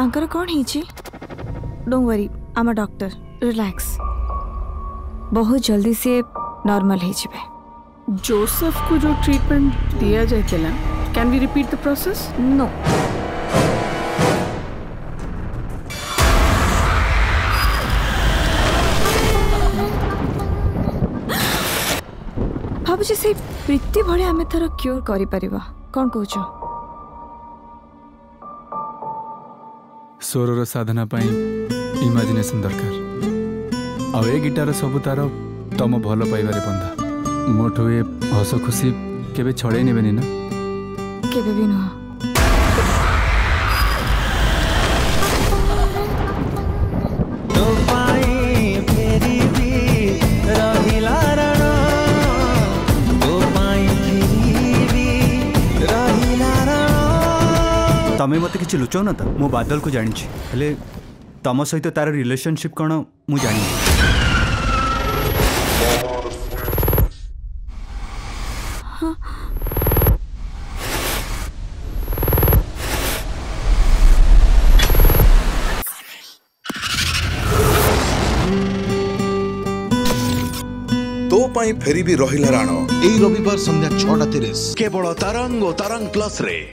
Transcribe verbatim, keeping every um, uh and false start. Anchor कौन ही ची? Don't worry, I am a doctor, relax. बहुत जल्दी से नॉर्मल है जीवे। जोसेफ को जो ट्रीटमेंट दिया जाएगा, can we repeat the process? No. भाभी जी से प्रीति भड़े आमे थर क्योर करी परिवा। कौन कोचो? सोरोर साधना पाई इमेजिनेशन दरकार। आउ ए गिटार सब तार तुम भल पाइबार बंधा मोठू ए हस खुशी केबे छड़े नेबेनी ना केबे भी ना। तमें मत कि लुचाओ ना मो बादल को जानी तम सहित तार रिलेशनशिप कौन मुझे हाँ। तो पाई फेरी भी रहिला राणो एई रविवार संध्या छह तीस केवल तरंग ओ तरंग प्लस रे।